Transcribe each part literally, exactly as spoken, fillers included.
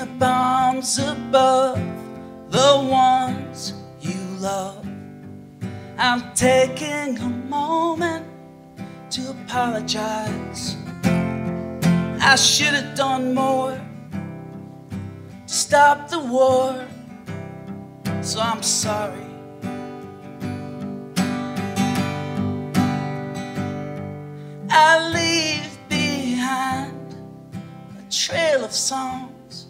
the palms above the ones you love. I'm taking a moment to apologize. I should have done more to stop the war, so I'm sorry. I leave behind a trail of songs,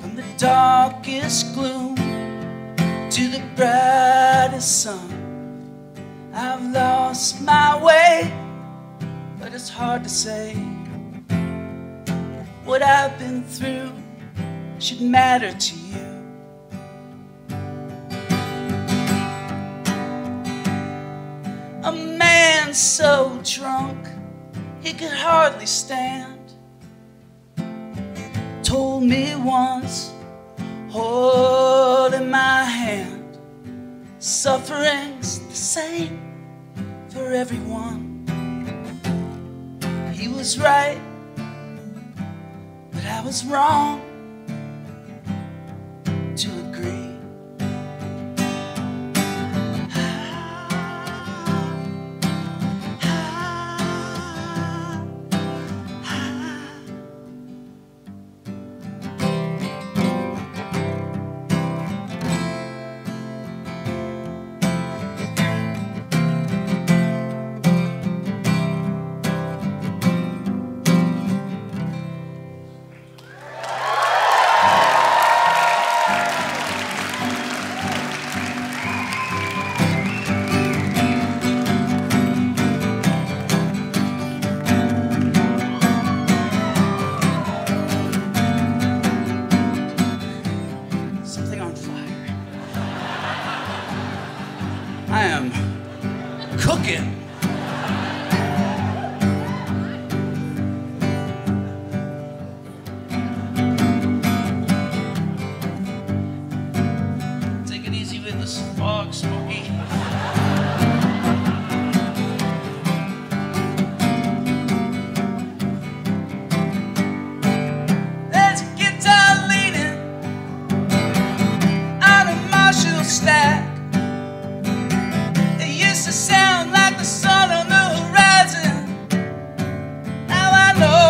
from the darkest gloom to the brightest sun. I've lost my way, but it's hard to say. What I've been through should matter to you. A man so drunk he could hardly stand told me once, holding my hand, suffering's the same for everyone. He was right, but I was wrong to agree. I am cooking. Take it easy with this fog, Smokey. There's a guitar leading out of Marshall's stack. To sound like the sun on the horizon. Now I know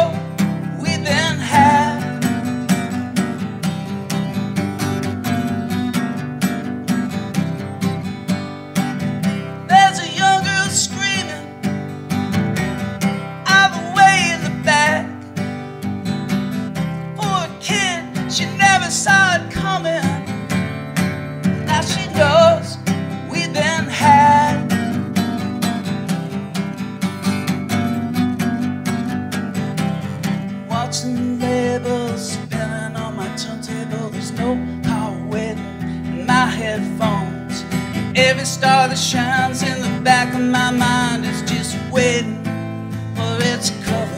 we've been had. There's a young girl screaming out the way in the back. Poor kid, she never saw it coming. Now she knows we've been had. Watching labels spinning on my turntable, there's no power waiting in my headphones. Every star that shines in the back of my mind is just waiting for its cover.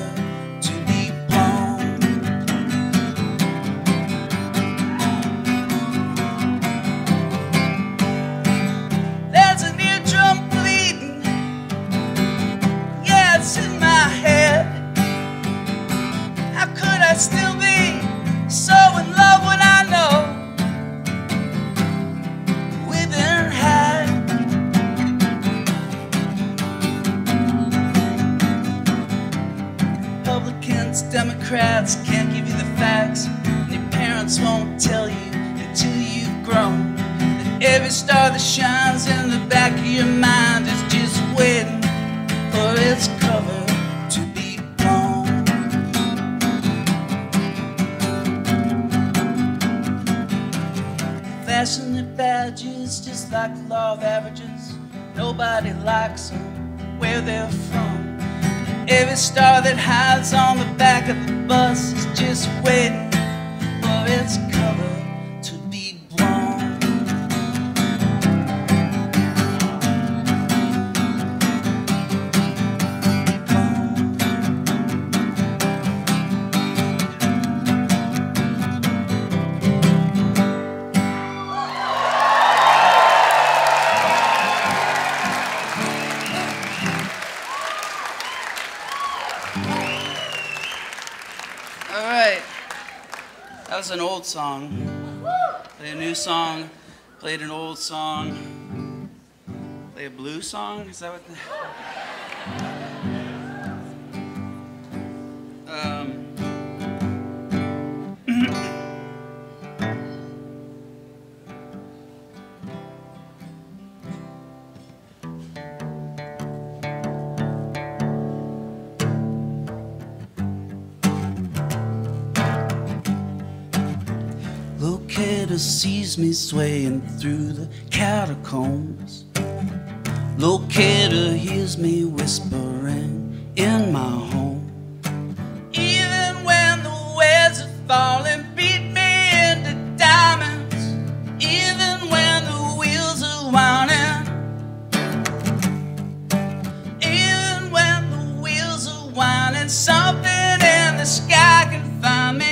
Still be so in love when I know we've been had. Republicans, Democrats can't give you the facts, and your parents won't tell you until you've grown that every star that shines in the back of your mind is just waiting for its cover. Flashing their badges just like the law of averages. Nobody likes them where they're from. Every star that hides on the back of the bus is just waiting for its cover to be blown. All right. That was an old song. Play a new song. Played an old song. Play a blue song? Is that what the... Um... Locator sees me swaying through the catacombs. Locator hears me whispering in my home. Even when the waves are falling, beat me into diamonds. Even when the wheels are winding. Even when the wheels are winding, something in the sky can find me.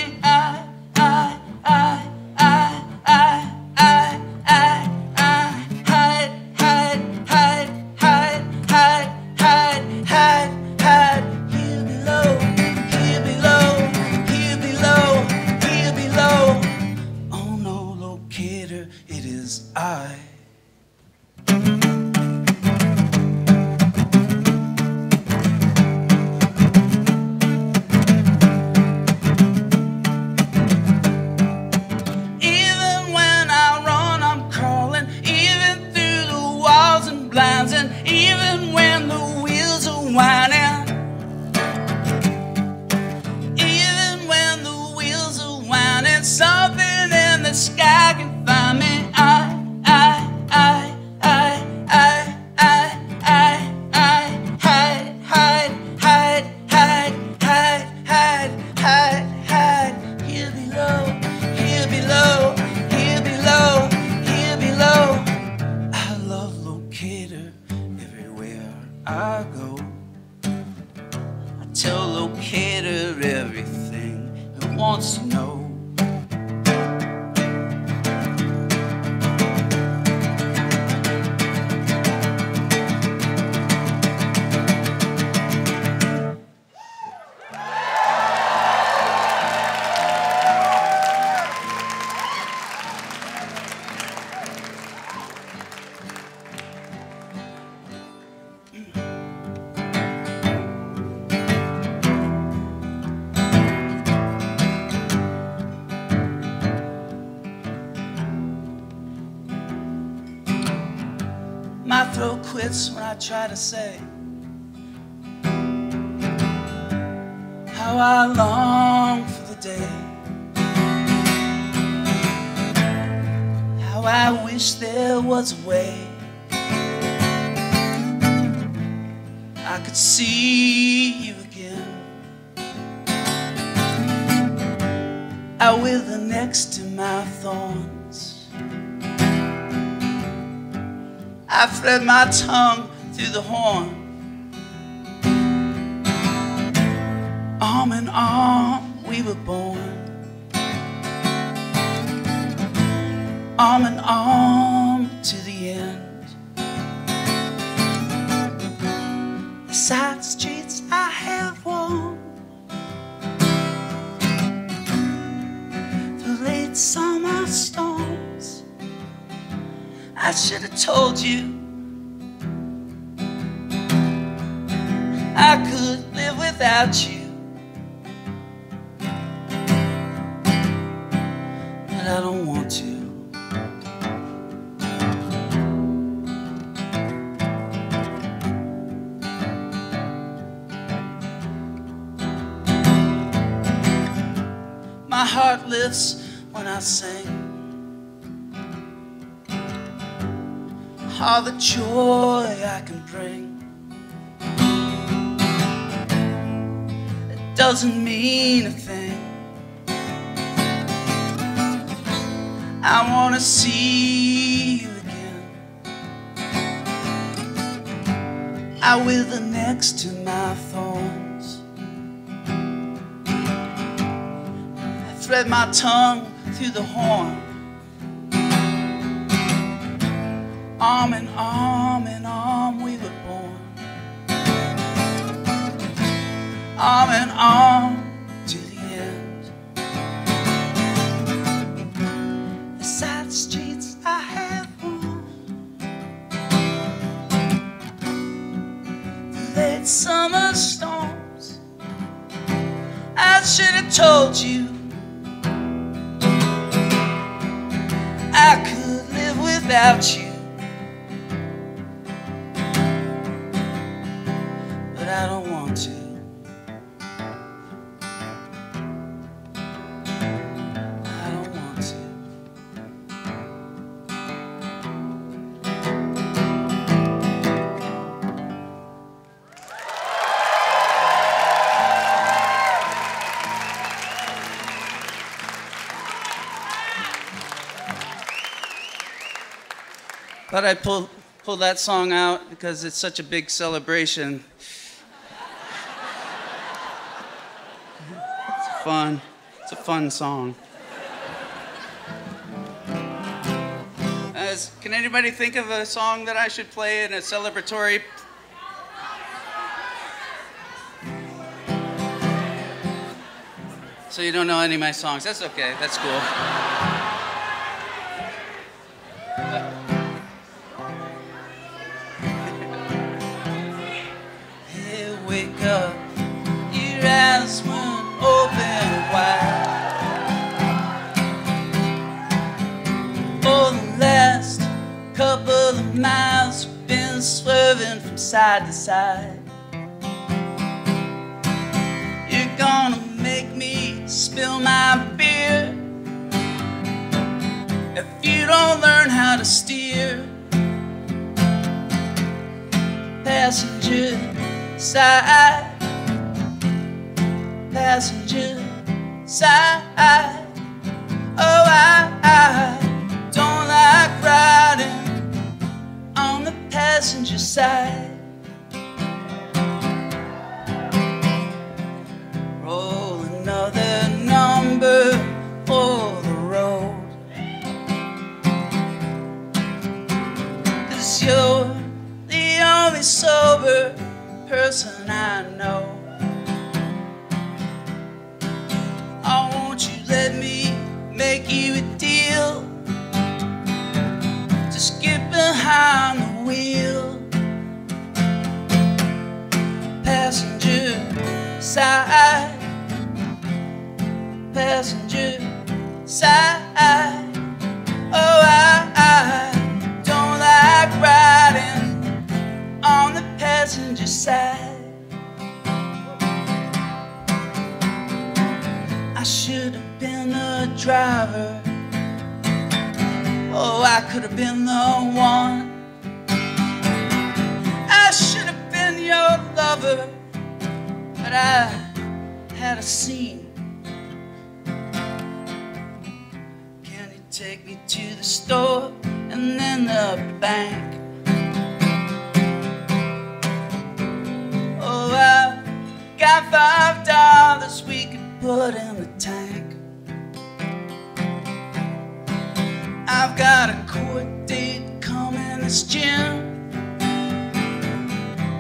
It is I. Even when I run, I'm crawling, even through the walls and blinds, and even when the wheels are winding, even when the wheels are winding, something in the sky can find me. I, I, I, I, I, I, I, I, hide, hide, hide, hide, hide, hide, hide, hide. Here below, here below, here below, here below. I love Locator everywhere I go. I tell Locator everything it wants to know. My throat quits when I try to say how I long for the day, how I wish there was a way I could see you again. I wither next to my thorns, I fled my tongue through the horn. Arm in arm we were born. Arm in arm to the end. The side streets I have worn, the late summer storms. I should have told you I could live without you, but I don't want to. My heart lifts when I sing all the joy I can bring. It doesn't mean a thing. I want to see you again. I wither next to my thorns. I thread my tongue through the horn. Arm in arm, in arm we were born. Arm in arm to the end. storms. I should have told you I could live without you, but I don't want to. I don't want to. But I pulled, pulled that song out because it's such a big celebration. Fun. It's a fun song. As, can anybody think of a song that I should play in a celebratory? So you don't know any of my songs. That's okay. That's cool. Hey, wake up. Your eyes won't open. For the last couple of miles, we've been swerving from side to side. You're gonna make me spill my beer if you don't learn how to steer. Passenger side, passenger side. Oh, I, I don't like riding on the passenger side. Roll another number for the road, 'cause you're the only sober person I know. Let me make you a deal to skip behind the wheel. Passenger side, passenger side. Oh, I, I don't like riding on the passenger side. I should have been the driver. Oh, I could have been the one. I should have been your lover, but I had a scene. Can you take me to the store and then the bank? Oh, I've got five dollars we could put in the tank. I've got a court date coming this June.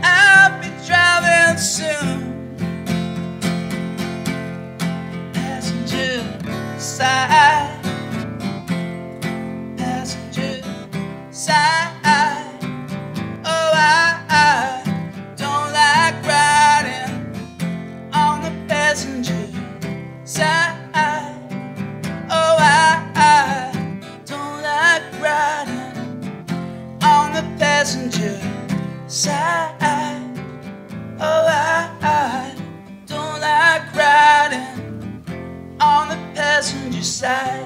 I'll be driving soon. Passenger side, passenger side. Oh, I, I don't like riding on the passenger side. Oh, I, I don't like riding on the passenger side. Oh, I, I don't like riding on the passenger side.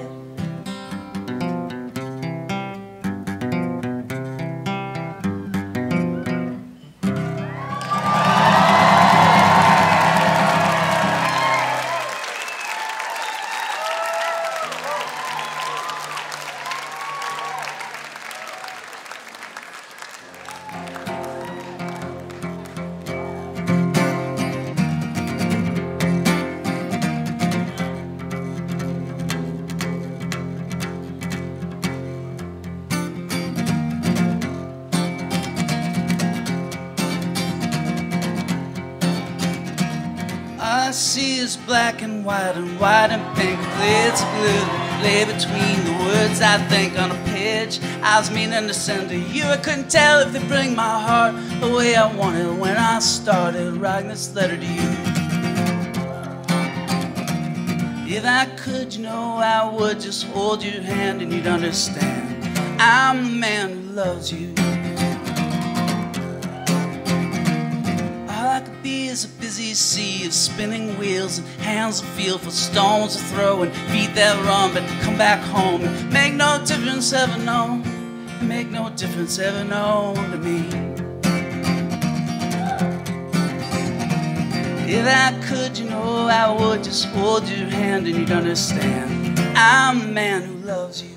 All I see is black and white and white and pink, blue, it's blue. play between the words I think on a page. I was meaning to send to you. I couldn't tell if they'd bring my heart the way I wanted when I started writing this letter to you. If I could, you know, I would just hold your hand and you'd understand I'm the man who loves you. Is a busy sea of spinning wheels and hands that feel for stones to throw and feet that run, but come back home and make no difference ever known, and make no difference ever known to me. If I could, you know, I would just hold your hand and you'd understand I'm the man who loves you.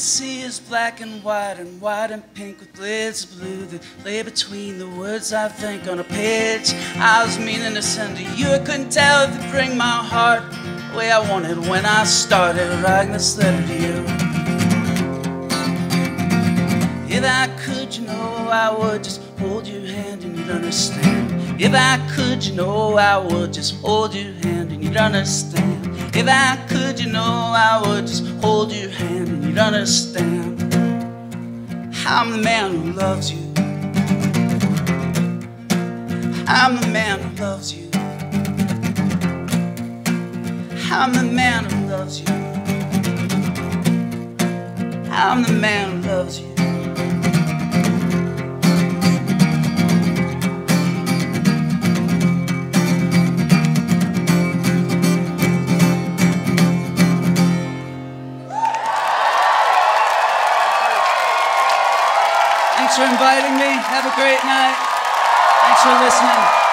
See is black and white and white and pink with blades of blue that lay between the words I think on a page. I was meaning to send to you. I couldn't tell if they'd bring my heart the way I wanted when I started writing this letter to you. If I could, you know, I would just hold your hand and you'd understand. If I could, you know, I would just hold your hand and you'd understand. If I could, you know, I would just hold your hand and you'd understand I'm the man who loves you. I'm the man who loves you. I'm the man who loves you. I'm the man who loves you. Thanks for inviting me. Have a great night. Thanks for listening.